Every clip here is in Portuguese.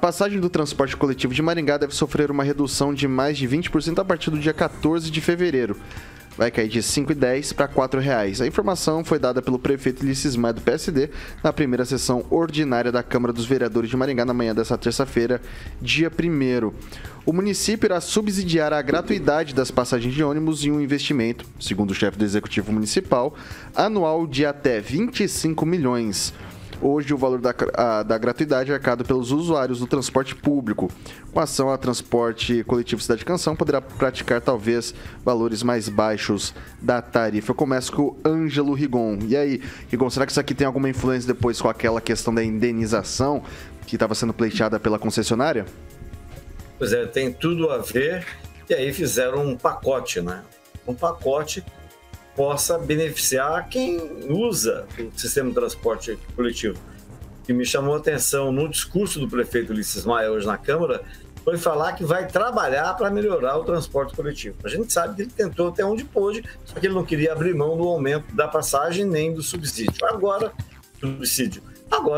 A passagem do transporte coletivo de Maringá deve sofrer uma redução de mais de 20% a partir do dia 14 de fevereiro. Vai cair de R$ 5,10 para R$ 4,00. A informação foi dada pelo prefeito Ulisses Maia, do PSD, na primeira sessão ordinária da Câmara dos Vereadores de Maringá, na manhã desta terça-feira, dia 1º. O município irá subsidiar a gratuidade das passagens de ônibus em um investimento, segundo o chefe do Executivo Municipal, anual de até 25 milhões. Hoje, o valor da gratuidade é arcado pelos usuários do transporte público. Com a ação, a Transporte Coletivo Cidade Canção poderá praticar, talvez, valores mais baixos da tarifa. Eu começo com o Ângelo Rigon. E aí, Rigon, será que isso aqui tem alguma influência depois com aquela questão da indenização que estava sendo pleiteada pela concessionária? Pois é, tem tudo a ver. E aí fizeram um pacote, né? Um pacote possa beneficiar quem usa o sistema de transporte coletivo. O que me chamou a atenção no discurso do prefeito Ulisses Maia hoje na Câmara foi falar que vai trabalhar para melhorar o transporte coletivo. A gente sabe que ele tentou até onde pôde, só que ele não queria abrir mão do aumento da passagem nem do subsídio. Agora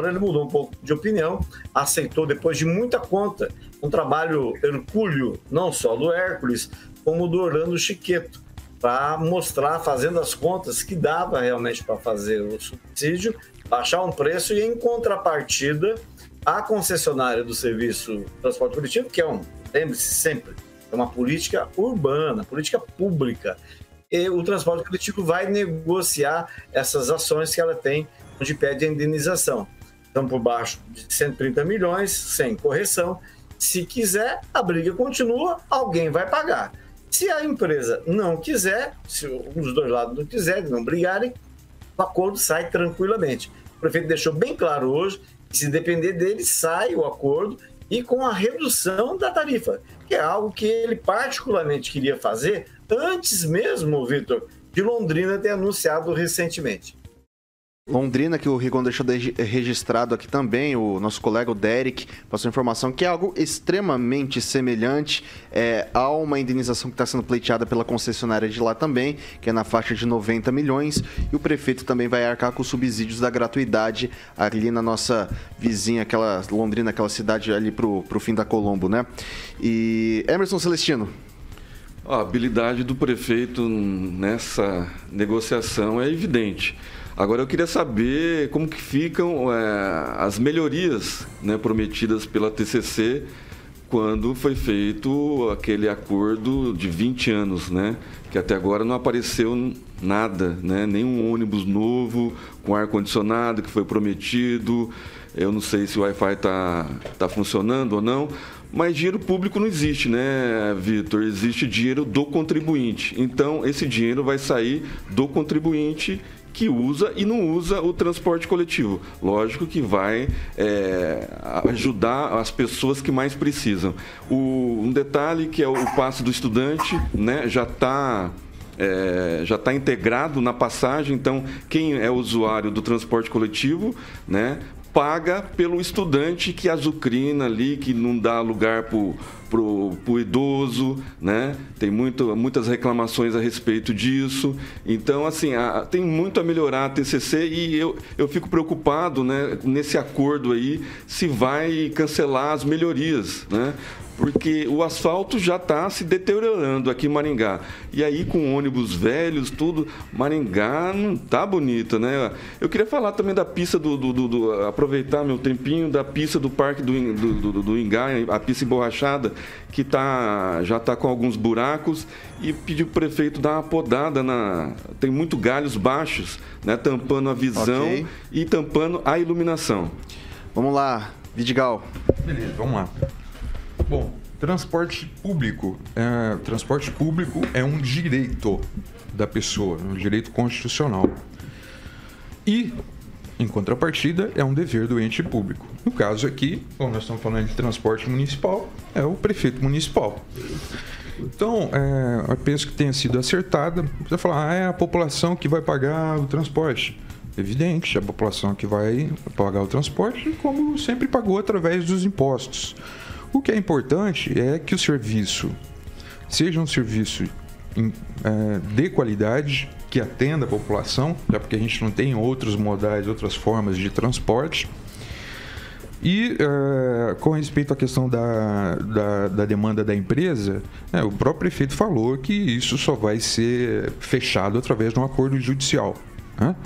ele mudou um pouco de opinião, aceitou depois de muita conta um trabalho hercúleo, não só do Hércules, como do Orlando Chiqueto, para mostrar, fazendo as contas, que dava realmente para fazer o subsídio, baixar um preço e, em contrapartida, a concessionária do serviço de transporte coletivo, que é lembre-se sempre, é uma política urbana, política pública, e o transporte coletivo vai negociar essas ações que ela tem, onde pede a indenização. Então, por baixo de 130 milhões, sem correção. Se quiser, a briga continua, alguém vai pagar. Se a empresa não quiser, se um dos dois lados não quiserem, não brigarem, o acordo sai tranquilamente. O prefeito deixou bem claro hoje que, se depender dele, sai o acordo, e com a redução da tarifa, que é algo que ele particularmente queria fazer antes mesmo, Vitor, de Londrina ter anunciado recentemente. Londrina, que o Rigon deixou registrado aqui também, o nosso colega o Derek passou informação que é algo extremamente semelhante a uma indenização que está sendo pleiteada pela concessionária de lá também, que é na faixa de 90 milhões, e o prefeito também vai arcar com os subsídios da gratuidade ali na nossa vizinha, aquela Londrina, aquela cidade ali pro fim da Colombo, né? E Emerson Celestino. A habilidade do prefeito nessa negociação é evidente. Agora, eu queria saber como que ficam as melhorias, né, prometidas pela TCC quando foi feito aquele acordo de 20 anos, né, que até agora não apareceu nada, né, nenhum ônibus novo com ar-condicionado que foi prometido. Eu não sei se o Wi-Fi tá funcionando ou não, mas dinheiro público não existe, né, Vitor? Existe dinheiro do contribuinte. Então, esse dinheiro vai sair do contribuinte que usa e não usa o transporte coletivo. Lógico que vai ajudar as pessoas que mais precisam. Um detalhe que é o passe do estudante, né, já está integrado na passagem, então quem é usuário do transporte coletivo, né, paga pelo estudante que azucrina ali, que não dá lugar pro idoso, né? Tem muitas reclamações a respeito disso. Então, assim, tem muito a melhorar a TCC, e eu fico preocupado, né, nesse acordo aí, se vai cancelar as melhorias, né? Porque o asfalto já está se deteriorando aqui em Maringá. E aí, com ônibus velhos, tudo, Maringá não tá bonita, né? Eu queria falar também da pista aproveitar meu tempinho, da pista do Parque do Ingá, a pista emborrachada, que já está com alguns buracos, e pedir para o prefeito dar uma podada tem muito galhos baixos, né, tampando a visão, okay, e tampando a iluminação. Vamos lá, Vidigal. Beleza, vamos lá. Bom, transporte público é um direito da pessoa, um direito constitucional. E, em contrapartida, é um dever do ente público. No caso aqui, como nós estamos falando de transporte municipal, é o prefeito municipal. Então, eu penso que tenha sido acertada. Você vai falar, é a população que vai pagar o transporte. Evidente, é a população que vai pagar o transporte, como sempre pagou, através dos impostos. O que é importante é que o serviço seja um serviço de qualidade, que atenda a população, já porque a gente não tem outros modais, outras formas de transporte, E com respeito à questão da demanda da empresa, né, o próprio prefeito falou que isso só vai ser fechado através de um acordo judicial, né?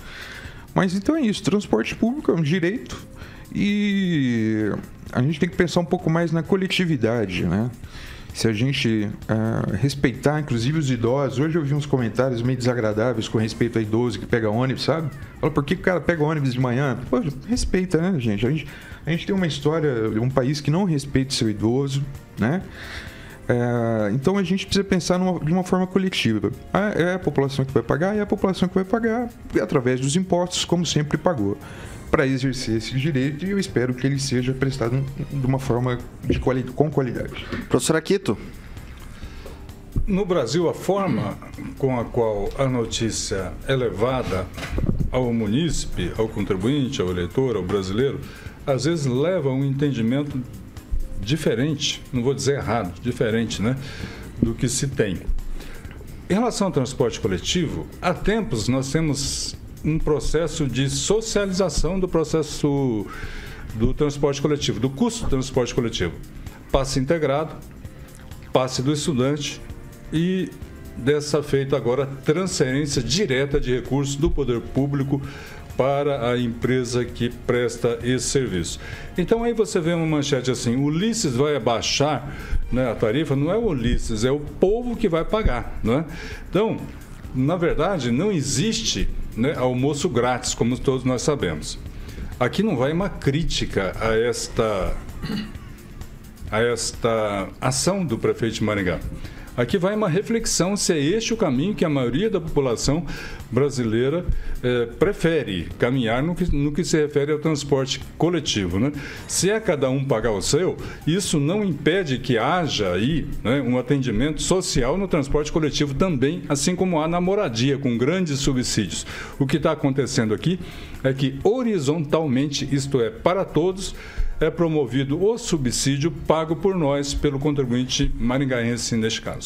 Mas então é isso, transporte público é um direito e a gente tem que pensar um pouco mais na coletividade, né? Se a gente respeitar, inclusive, os idosos. Hoje eu vi uns comentários meio desagradáveis com respeito a idoso que pega ônibus, sabe? Fala, por que o cara pega ônibus de manhã? Pô, respeita, né, gente? A gente tem uma história de um país que não respeita seu idoso, né? Então a gente precisa pensar de uma forma coletiva. É a população que vai pagar, através dos impostos, como sempre pagou. Para exercer esse direito, e eu espero que ele seja prestado de uma forma com qualidade. Professor Aquito. No Brasil, a forma com a qual a notícia é levada ao munícipe, ao contribuinte, ao eleitor, ao brasileiro, às vezes leva a um entendimento diferente, não vou dizer errado, diferente, né, do que se tem. Em relação ao transporte coletivo, há tempos nós temos um processo de socialização do processo do transporte coletivo, do custo do transporte coletivo. Passe integrado, passe do estudante e, dessa feita agora, transferência direta de recursos do poder público para a empresa que presta esse serviço. Então aí você vê uma manchete assim, Ulisses vai abaixar, né, a tarifa. Não é o Ulisses, é o povo que vai pagar, né? Então, na verdade, não existe, né, almoço grátis, como todos nós sabemos. Aqui não vai uma crítica a esta ação do prefeito de Maringá. Aqui vai uma reflexão se é este o caminho que a maioria da população brasileira prefere caminhar no que se refere ao transporte coletivo, né? Se é cada um pagar o seu, isso não impede que haja aí, né, um atendimento social no transporte coletivo também, assim como há na moradia, com grandes subsídios. O que está acontecendo aqui é que horizontalmente, isto é, para todos, é promovido o subsídio pago por nós, pelo contribuinte maringaense neste caso.